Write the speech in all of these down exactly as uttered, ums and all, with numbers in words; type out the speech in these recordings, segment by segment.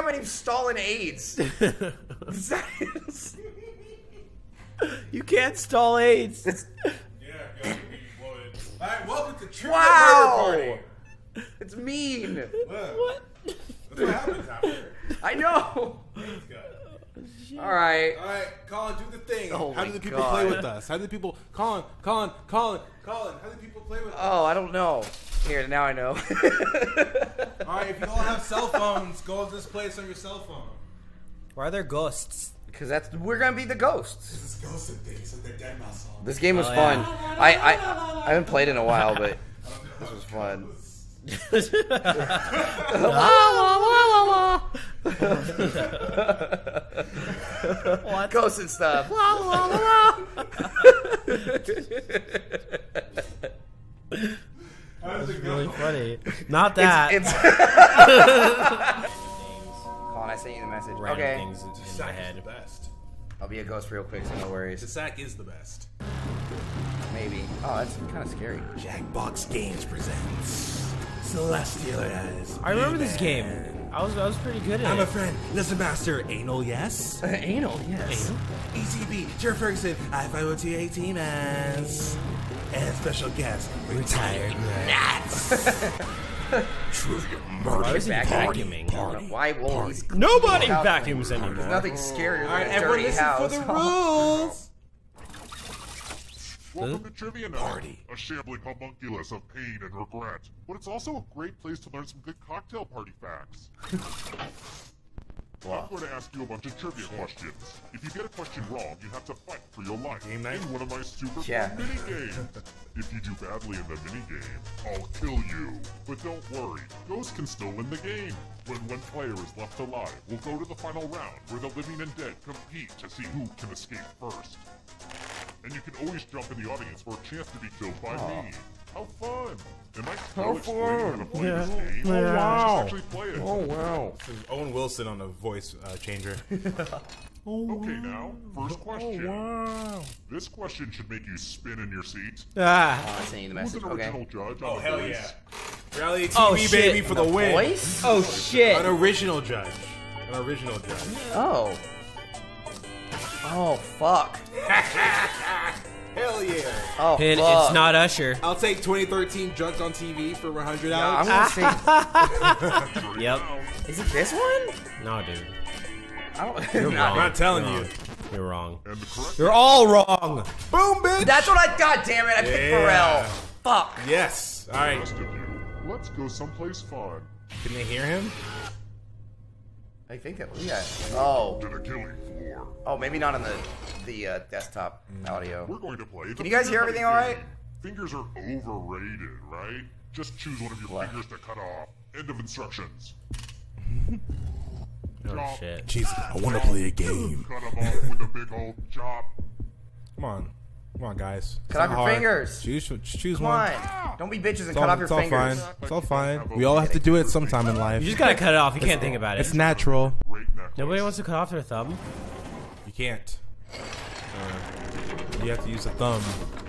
how many Stalin aides. You can't stall aides. Yeah, go would. All right, welcome to Trivia wow. Murder Party. It's mean. Look, what? That's what happens after. I know. All right. All right, Colin, do the thing. Oh how do the people God. play with us? How do the people, Colin, Colin, Colin, Colin, how do the people play with us? Oh, I don't know. Here, now I know. All right, if you all have cell phones, go to this place on your cell phone. Why are there ghosts? Because that's we're gonna be the ghosts. This is ghost and things, so they're dead muscle. This game was oh, fun. Yeah. I, I I haven't played in a while, but this was fun. la la la la. What? Ghosts and stuff. La la la. That was really funny. Not that. It's, it's I sent you the message. Random okay. things in Sack my head. Is the best. I'll be a ghost real quick, so no worries. The sack is the best. Maybe. Oh, that's kind of scary. Jackbox Games presents Celestial. I remember this game. I was I was pretty good at I'm it. I'm a friend. Listen, master. Anal, yes. Anal, yes. Anal. E T B. Jer Ferguson. I five oh two eighteen as. And special guest. Retired nuts. Trivia Murder Party. Why won't nobody vacuums anymore? There's nothing scarier than a dirty house. Everyone listen for the rules. Welcome to Trivia Party, a shambling homunculus of pain and regret. But it's also a great place to learn some good cocktail party facts. I'm going to ask you a bunch of trivia questions. If you get a question wrong, you have to fight for your life in one of my super yeah. fun mini games. If you do badly in the mini game, I'll kill you. But don't worry, ghosts can still win the game. When one player is left alive, we'll go to the final round where the living and dead compete to see who can escape first. And you can always jump in the audience for a chance to be killed by Aww. me. How fun! Am I still explaining how to play yeah. this game? Oh wow! Actually play it. Oh wow! This is Owen Wilson on a voice uh, changer. oh, okay, now first question. Oh, wow. This question should make you spin in your seat. Ah! Oh, that's an Who's an original okay. judge? On oh the hell voice? yeah! Reality T V oh, baby for the, the win! Voice? Oh shit! An original judge. An original judge. Oh. Oh fuck! Hell yeah! Oh, and fuck. It's not Usher. I'll take twenty thirteen Judge on T V for one hundred dollars. Yeah, I'm gonna say. Yep. Is it this one? No, dude. I don't, You're not, I'm not telling You're you. You're wrong. You're all wrong. Boom, bitch! That's what I got. Damn it! I picked yeah. Pharrell. Fuck. Yes. All right. Let's go someplace fun. Can they hear him? I think that was yeah. Oh. Did I kill you? Oh, maybe not on the the uh, desktop audio. We're going to play. Can you guys hear everything all right? Fingers are overrated, right? Just choose one of your what? fingers to cut off. End of instructions. Oh shit! Jeez, I want to play a game. Cut them off with a big old chop. Come on, come on, guys. Cut off your hard. fingers. Choose, choose come one. On. Don't be bitches and all, cut off your it's fingers. It's all fine. It's all fine. We all have to do it sometime in life. You just gotta cut it off. You it's, can't think about it. It's natural. Nobody wants to cut off their thumb. You can't. Uh, you have to use a thumb.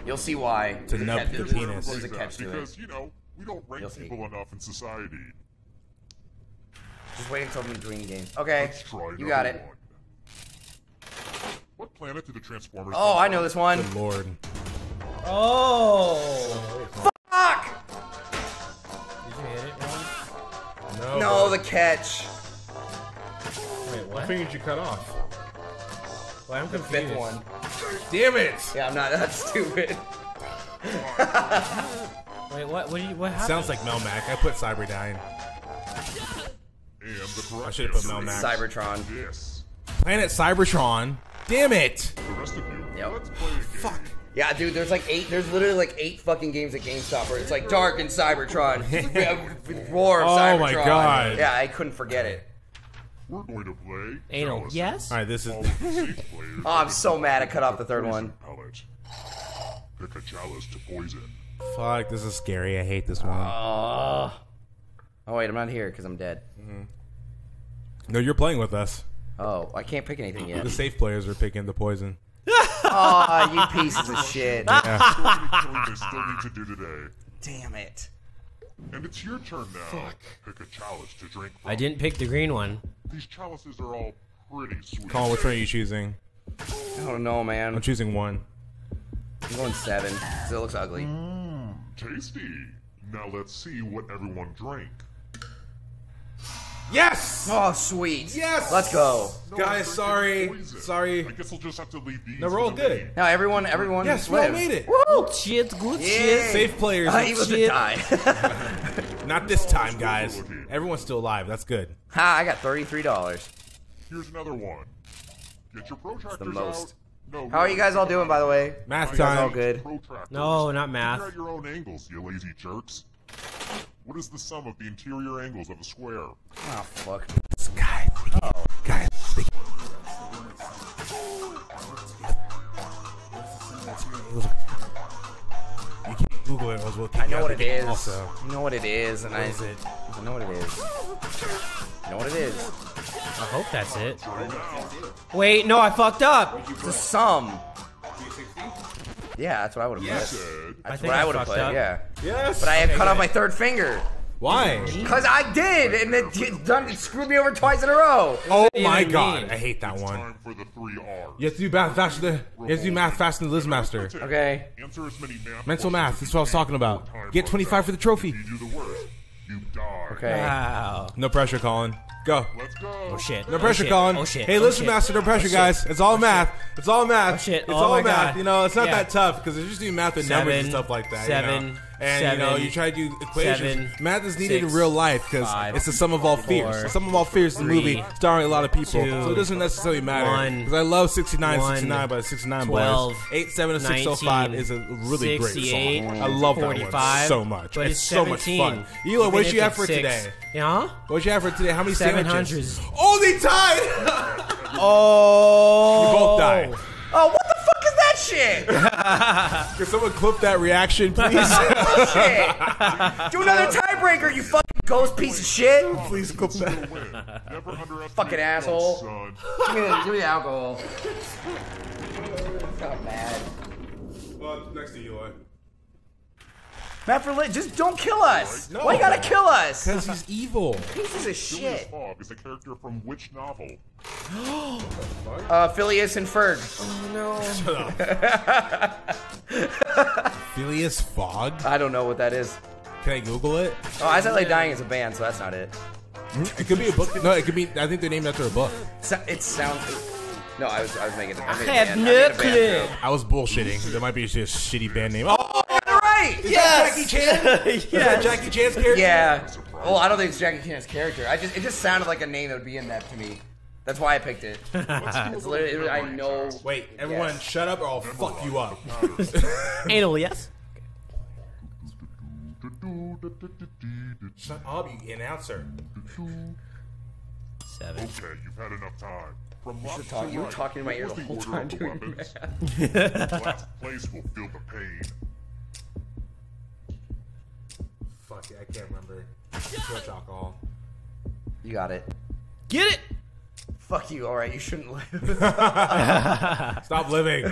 You'll see why. To nub the penis. There's a catch to it. Because, you know, we don't rank people enough in society. Just wait until the green game. Okay, you got it. What planet did the Transformers? Oh, I know this one. Good lord. Oh. Fuck! Did you hit it, man? No. No, the catch. Wait, what? What finger did you cut off? Well, I'm the fifth one. Damn it! Yeah, I'm not that stupid. Wait, what? What, do you, what happened? Sounds like Melmac. I put Cyberdyne. I should have put Melmac. Cybertron. Yes. Planet Cybertron. Damn it! The rest of you. Yep. Let's play a fuck. Yeah, dude. There's like eight. There's literally like eight fucking games at GameStop where it's like Dark and Cybertron, Roar of oh Cybertron. Oh my god. Yeah, I couldn't forget it. We're going to play anal. Yes. All right, this is. Oh, I'm so mad! I cut off the third one. Pick a chalice to poison. Fuck! This is scary. I hate this one. Uh, oh wait, I'm not here because I'm dead. Mm-hmm. No, you're playing with us. Oh, I can't pick anything yet. The safe players are picking the poison. Oh, you pieces of shit! Yeah. Damn it! And it's your turn now. Fuck. Pick a chalice to drink from. I didn't pick the green one. These chalices are all pretty sweet. Call, which one are you choosing? I don't know, man. I'm choosing one. I'm going seven. It looks ugly. Mm. Tasty. Now let's see what everyone drank. Yes! Oh, sweet. Yes! Let's go. No, guys, sorry. Sorry. I guess I'll just have to leave these. No, we're all good. Now, everyone, everyone. Yes, we all made it. Woo! Good shit, good yeah. shit. Safe players. I was to die. Not this time, guys. Everyone's still alive. That's good. Ha, I got thirty-three dollars. Here's another one. Get your protractors the most. out. No, how are you guys all doing, by the way? Math time. All good. No, not math. Figure out your own angles, you lazy jerks. What is the sum of the interior angles of a square? Oh, fuck. This guy. Oh. Guys. You can't Google it. Well, I know what it is. Also. You know what it is. And what I, is it? I know what it is. I know what it is. I hope that's it. Wait, no, I fucked up. It's a sum. Yeah, that's what I would have yes. put. That's I what I would have put. Up. Yeah. Yes. But I had okay, cut off my third finger. Why? Because I did, and it, it, done, it screwed me over twice in a row. Oh my god, mean? I hate that one. Time for the three R's. You have to do math faster. Than, you have to do math faster than Lizmaster. Okay. Answer as many math Mental math. That's what I was talking about. Get twenty-five for the trophy. You do the worst, you die. Okay. Wow. No pressure, Colin. Go. Let's go. Oh shit. No pressure, oh, shit. Colin. Oh shit. Hey, oh, listen, shit. Master. No pressure, oh, guys. It's all math. It's all math. Oh shit. It's oh, all math. God. You know, it's not yeah. that tough because it's just doing math and seven, numbers and stuff like that. Seven. You know? And seven, you know, you try to do equations. Seven, math is needed six, in real life because it's the sum of all four, fears. The sum of all fears three, is a movie starring a lot of people, two, so it doesn't necessarily matter. Because I love sixty-nine, sixty-nine by the sixty-nine Boys. eight seven and six oh five is a really great song. I love that one so much. But it's, it's so much fun. Ela, what'd you have for six. today? Yeah? What'd you have for today? How many sandwiches? Oh, they died! Oh! We both died. Oh, what the fuck is that shit? Can someone clip that reaction, please? Shit. Do another tiebreaker, you fucking ghost piece of shit. Please clip that. Fucking asshole. Give me the, give me the alcohol. Got mad. Well, next to you, Eli. Matt for Lit, just don't kill us. No, Why you gotta kill us? Because he's evil. Pieces of shit. Fogg is a character from which novel? uh, Phileas and Ferg. Oh no. Shut up. Phileas Fogg? I don't know what that is. Can I Google it? Oh, I said like dying is a band, so that's not it. It could be a book. No, it could be. I think they're named after a book. So, it sounds. No, I was. I was making. I, I have no clue. I was bullshitting. There might be just a shitty band name. Oh. Is yes. that Jackie Chan? Yes. Is that Jackie Chan's character? Yeah. Well, I don't think it's Jackie Chan's character. I just it just sounded like a name that would be in that to me. That's why I picked it. It's literally, I know. Wait, everyone, yes. shut up or I'll fuck you up. Anal, yes. Shut up, you announcer. Seven. Okay, you've had enough time. From you, talk, you were talking in my ear the whole time doing math. Last place will feel the pain. Fuck it, I can't remember. Too much alcohol. You got it. Get it! Fuck you, alright, you shouldn't live. Stop living.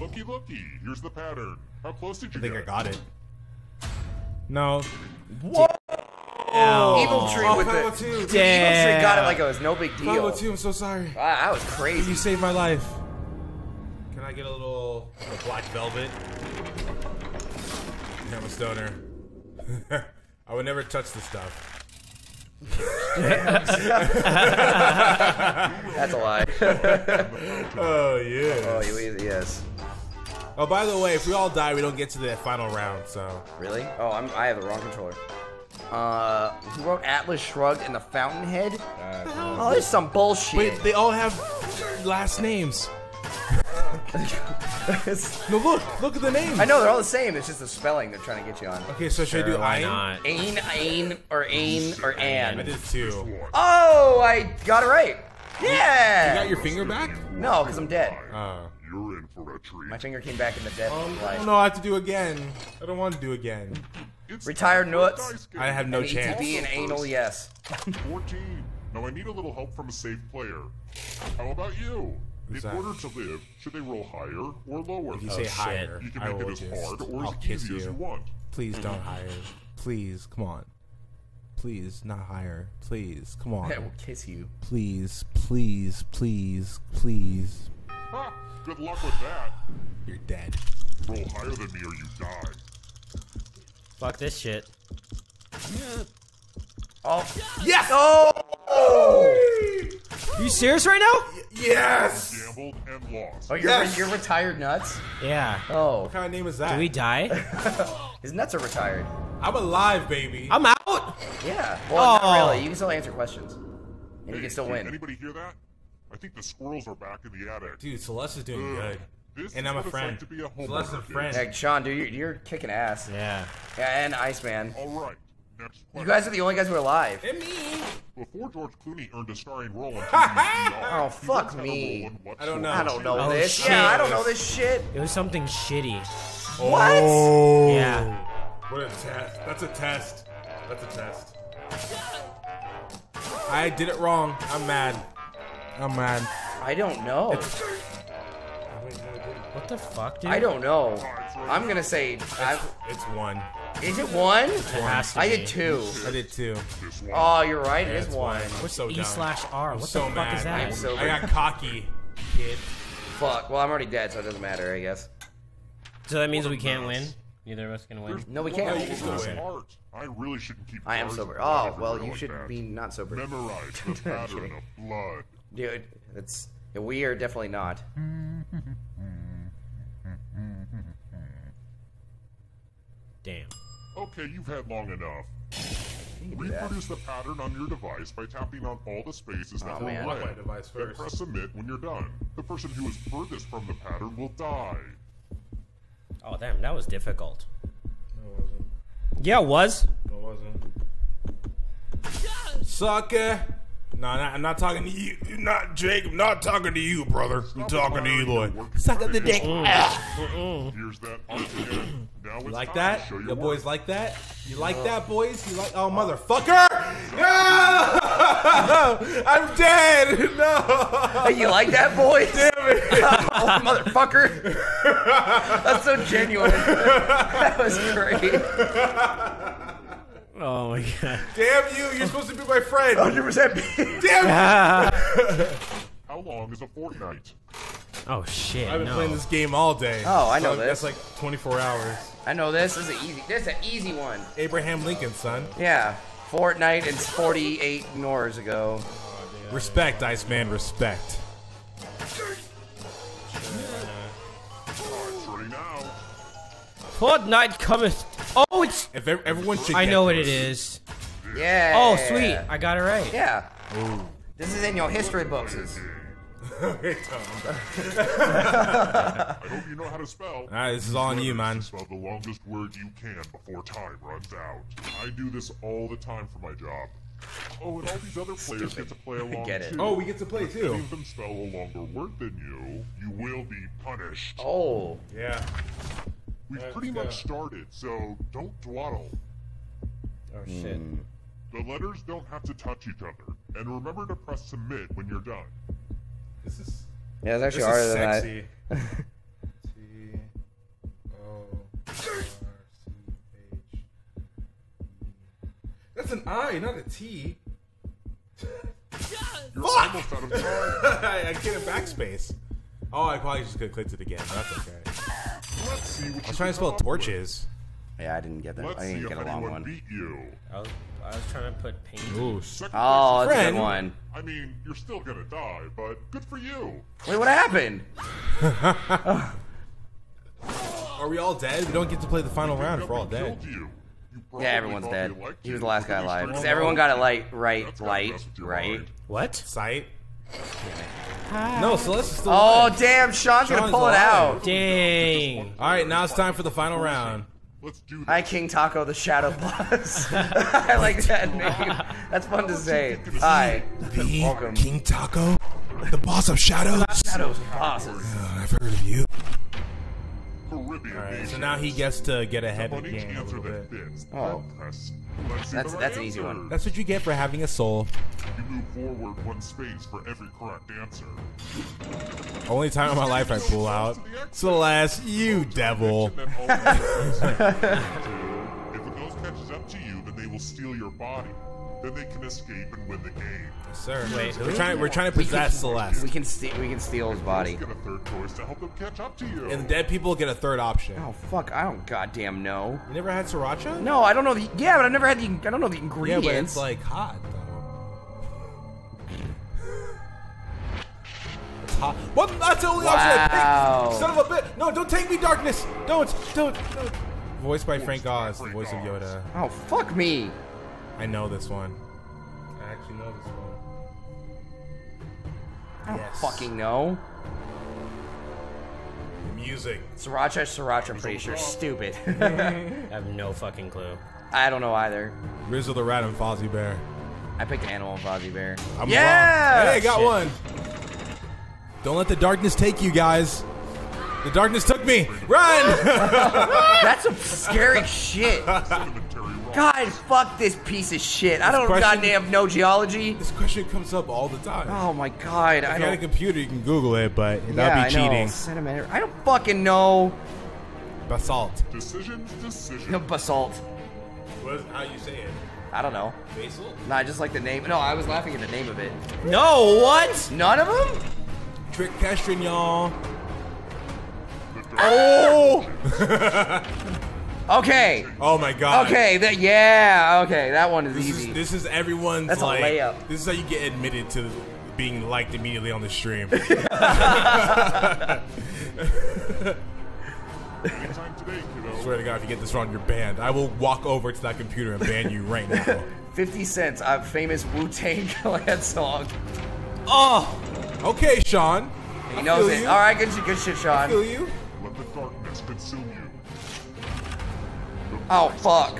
Looky, looky, here's the pattern. How close did you I think get? I got it. No. What? Ow. Evil Tree oh, with it. Evil Tree got it like it was no big deal. five oh two, I'm so sorry. I, I was crazy. You saved my life. Can I get a little uh, black velvet? I'm a stoner. I would never touch the stuff. That's a lie. Oh, yeah. Oh, you yes. Oh, by the way, if we all die, we don't get to the final round, so. Really? Oh, I'm, I have the wrong controller. Uh, who wrote Atlas Shrugged and The Fountainhead? Uh, oh, there's some bullshit. Wait, they all have last names. No, look, look at the names. I know, they're all the same. It's just the spelling they're trying to get you on. Okay, so should sure, I do why not? Ain, Ain, or Ain, or Ann? I did two. Oh, I got it right. Yeah. You got your finger back? No, because I'm dead. Uh, You're in for a treat. My finger came back in the death. Um, life. No, I have to do again. I don't want to do again. It's Retired nuts. I have no chance. E T B and anal, yes. fourteen. Now I need a little help from a safe player. How about you? Exactly. In order to live, should they roll higher or lower? If you say oh, higher, you can make I will it as hard or I'll as kiss easy you. As you want. Please don't higher. Please, come on. Please, not higher. Please, come on. I will kiss you. Please, please, please, please. Ha! Good luck with that. You're dead. Roll higher than me or you die. Fuck this shit. Yeah. Oh. Yes! Oh! Oh! Are you serious right now? Yes! Gambled and lost. Oh, you're, yes. You're retired nuts? Yeah. Oh. What kind of name is that? Do we die? His nuts are retired. I'm alive, baby. I'm out? Yeah. Well, oh. Not really. You can still answer questions. And hey, you can still win. Anybody hear that? I think the squirrels are back in the attic. Dude, Celeste's doing uh, good. This and I'm a friend. Like to be a Celeste's a friend. Hey, Sean, dude, you're, you're kicking ass. Yeah. Yeah, and Iceman. All right. You guys are the only guys who are alive. And me. Before George Clooney earned a starring role in T V, oh, fuck me. I don't know. I don't know oh, this. Shit. Yeah, I don't know this shit. It was something shitty. Oh. What? Yeah. What a test. That's a test. That's a test. I did it wrong. I'm mad. I'm mad. I don't know. It's... What the fuck, dude? I don't know. I'm gonna say... I've... It's one. Is it one? It has to I be. did two. I did two. Oh, you're right. Yeah, it is one. one. We're so E slash R. What so the fuck mad. is that? So I got cocky, kid. Fuck. Well, I'm already dead, so it doesn't matter, I guess. So that means we can't win? Neither of us can win? There's no, we can't. No, we can I really shouldn't keep I am sober. Oh, well, you should that. be not sober. Memorize the pattern of blood. Dude, it's, we are definitely not. Damn. Okay, you've had long enough. Reproduce the pattern on your device by tapping on all the spaces that oh, were red. Then press submit when you're done. The person who is furthest from the pattern will die. Oh, damn, that was difficult. No, it wasn't. Yeah, it was. No, it wasn't. Sucker! No, I'm not talking to you. You're not Jake. I'm not talking to you, brother. Stop I'm talking to you, Lloyd. Suck up the dick. Mm. Mm. Here's that. Now it's you like that? Your the boys like that? You like uh, that, boys? You like? Oh, motherfucker! No! I'm dead. No. Hey, you like that, boys? Damn it! Oh, motherfucker! That's so genuine. That was great. Oh my god. Damn you, you're supposed to be my friend. one hundred percent. Damn you. How long is a fortnight? Oh shit, I've been no. playing this game all day. Oh, I know so this. That's like twenty-four hours. I know this. This is an easy, this is an easy one. Abraham Lincoln, son. Yeah. Fortnite and forty-eight hours ago. Oh, yeah, respect, yeah. Iceman, respect. Fortnite cometh. Oh, it's. If everyone should. I know what it is. Yeah. Oh, sweet. I got it right. Yeah. Ooh. This is in your history boxes. Hey, Tom. I hope you know how to spell. Alright, this is all on you, man. Spell the longest word you can before time runs out. I do this all the time for my job. Oh, and all these other players get to play along too. Oh, we get to play too. If any of them spell a longer word than you, you will be punished. Oh. Yeah. We've Let's pretty go. much started, so don't dawdle. Oh shit. Mm. The letters don't have to touch each other, and remember to press submit when you're done. This is yeah, it's actually harder than that. Sexy. T O R C H. That's an I, not a T. You're almost out of time. I, I get a backspace. Oh, I probably just could have clicked it again. That's okay. Let's see what I was trying to spell torches. With. Yeah, I didn't get that. Let's I didn't get a long one. Beat you. I, was, I was trying to put paint. Ooh, oh, that's a good one. I mean, you're still gonna die, but good for you. Wait, what happened? Are we all dead? We don't get to play the final round if we're all dead. You. You yeah, everyone's dead. He was the last guy alive. Because everyone got it light, right, light, right. What? Sight. No, Celeste is still Oh, alive. damn, Sean's, Sean's gonna pull alive. it out. Dang. Alright, now it's time for the final round. Let's do this. Hi, King Taco the Shadow Boss. I like that name. That's fun to say. Hi. The Welcome. King Taco, the boss of shadows. Shadows and bosses. Uh, I've heard of you. Alright, so now he gets to get ahead of the game a little bit. Oh. That's, that's an easy one. That's what you get for having a soul. You move forward one space for every correct answer. Only time in my life I pull out. Celeste, you devil. If a ghost catches up to you, then they will steal your body. Then they can escape and win the game. Yes, sir. Wait, we're trying. We're trying to possess we can, Celeste. We can steal. We can steal his body. Get a third choice to help them catch up to you. And the dead people get a third option. Oh fuck! I don't goddamn know. You never had sriracha? No, I don't know. The, yeah, but I've never had the. I don't know the ingredients. Yeah, but it's like hot though. It's hot. What? That's the only wow. option I picked. Son of a bitch! No, don't take me, darkness. Don't, don't, don't. Voiced by Frank Oz, the voice of Yoda. Oh fuck me. I know this one. I actually know this one. I don't yes. fucking know. Music. Sriracha, Sriracha, I'm pretty sure. Stupid. I have no fucking clue. I don't know either. Rizzo the Rat and Fozzie Bear. I picked Animal and Fozzie Bear. I'm yeah! Wrong. Hey, got Shit. one. Don't let the darkness take you guys. The darkness took me. Run! That's some scary shit. God, fuck this piece of shit. This I don't question, goddamn know geology. This question comes up all the time. Oh my god. If I you had a computer, you can Google it, but that'd yeah, be cheating. Centimeter. I don't fucking know. Basalt. Decisions, decisions. No, basalt. What is, how you say it? I don't know. Basalt? Nah, I just like the name. No, I was laughing at the name of it. No, what? None of them? Trick question, y'all. Oh! Okay. Oh my god. Okay, that yeah, okay, that one is this easy. Is, this is everyone's That's like, a layup. This is how you get admitted to being liked immediately on the stream. I swear to god, if you get this wrong, you're banned. I will walk over to that computer and ban you right now. fifty cents, a famous Wu Tang Clan song. Oh! Okay, Sean. He I knows it. Alright, good, good shit, Sean. I feel you. Let the darkness consume you. Oh, fuck.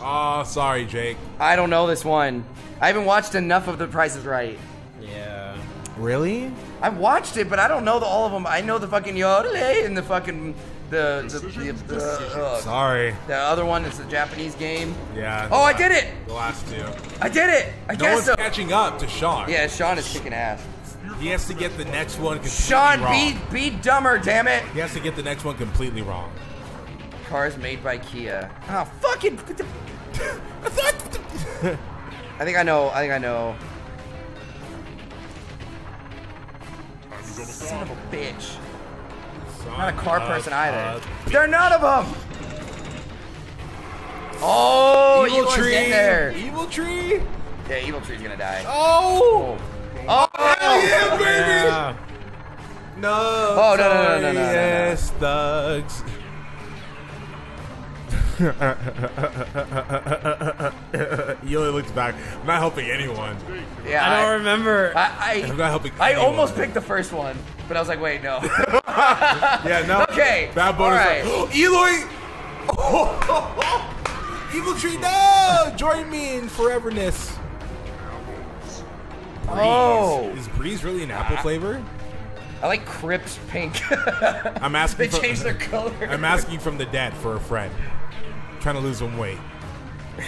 Oh, sorry, Jake. I don't know this one. I haven't watched enough of The Price Is Right. Yeah. Really? I've watched it, but I don't know the, all of them. I know the fucking Yodel and the fucking... The, the, the, the uh, Sorry. The other one is the Japanese game. Yeah. Oh, last, I did it! The last two. I did it! I no guess one's so. catching up to Sean. Yeah, Sean is kicking ass. He has to get the next one completely wrong. Sean, be, be dumber, damn it! He has to get the next one completely wrong. Cars made by Kia. Oh, fucking! I think I know. I think I know. Son of a bitch! Son not a car person either. They're none of them. Oh, evil, evil tree! In there. Evil tree! Yeah, evil tree's gonna die. Oh! Oh! Oh yeah, baby! Yeah. No! Oh no no no no no! no, yes, no, no, no. thugs. Yoda looks back. I'm not helping anyone. Yeah, I don't I, remember. I, I, I'm not helping I anyone. almost picked the first one, but I was like, wait, no. Yeah, no. Okay. Bad bonus. Right. Like, Eloy! Oh, oh, oh. Evil tree, no! Join me in foreverness. Breeze. Oh. Is Breeze really an apple flavor? I like Crips pink. I'm asking. They for, changed their color. I'm asking from the dead for a friend. Trying to lose some weight.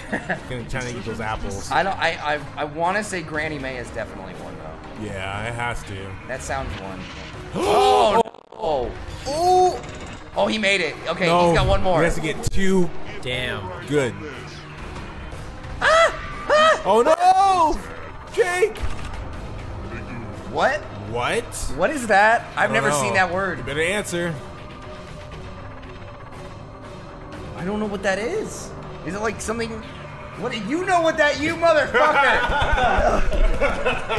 Trying to eat those apples. I don't. I. I. I want to say Granny May is definitely one though. Yeah, it has to. That sounds one. Oh. Oh. No. Oh. Oh, he made it. Okay, no, he's got one more. He has to get two. Damn. Good. Ah! Ah! Oh no! Jake. What? What? What is that? I've never know. seen that word. You better answer. I don't know what that is. Is it like something? What do you know what that you motherfucker?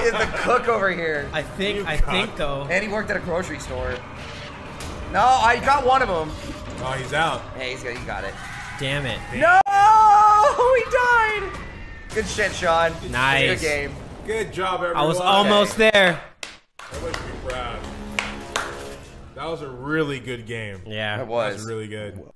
Is the cook over here? I think. You I cock. think though. And he worked at a grocery store. No, I got one of them. Oh, he's out. Hey, he's got. He got it. Damn it. Damn. No, he died. Good shit, Sean. Nice. Good game. Good job, everyone. I was almost okay. there. Everybody should be proud. That was a really good game. Yeah, it was, that was really good.